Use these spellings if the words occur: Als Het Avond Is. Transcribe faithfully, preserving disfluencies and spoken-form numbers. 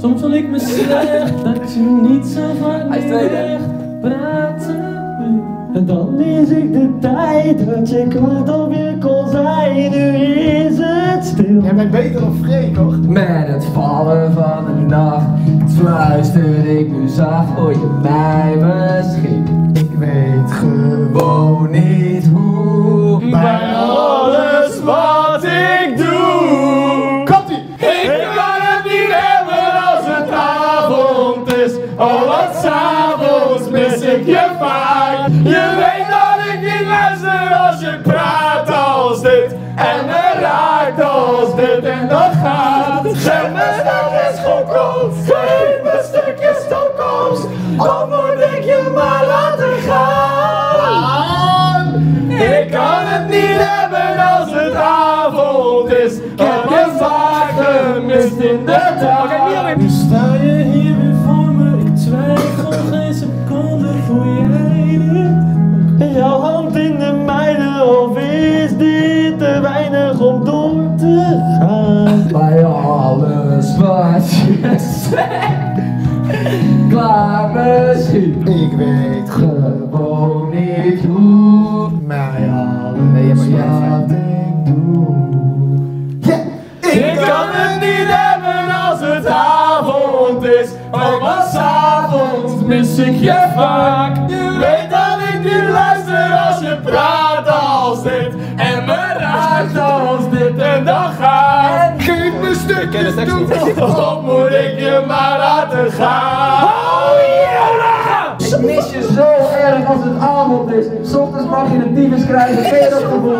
Soms wil ik me slecht dat je niet zo van echt praten. En dan mis ik de tijd dat je kwaad op je kon zijn. Nu is het stil. Jij bent beter op Freek, hoor. Met het vallen van de nacht fluister ik nu zacht voor je mij misschien. Ik weet gewoon niet hoe. Bij alles wat ik doe. Komt ie! Ik kan het niet hebben als het avond is. Oh, wat s'avonds mis ik je vaak. Je weet dat ik niet luister als je praat als dit. En me raakt als dit en dat gaat. Geef me stukjes goedkoop, geef me stukjes toekomst. Of moet ik je maar laten gaan? Ik kan het niet hebben als het avond is. Ik heb je vaak gemist in de dag. Nu sta je hier weer voor me, ik twijfel geen seconde voor jij nu. Jouw hand in de mijne, of is dit te weinig om door te gaan? Bij alles wat je zegt, klaar misschien. Ik weet gewoon niet hoe. Bij alles wat ik doe. Yeah. Ik kan het niet hebben als het avond is. Ook al 's avonds mis ik je vaak. Je weet dat ik niet luister als je praat als dit. En me raakt als dit en dan gaat. Geef me stukjes toe, of moet ik je maar laten gaan. Oh yeah! Ik mis je zo erg als het avond is. 's Ochtends mag je een tyfus krijgen, geen dat gevoel.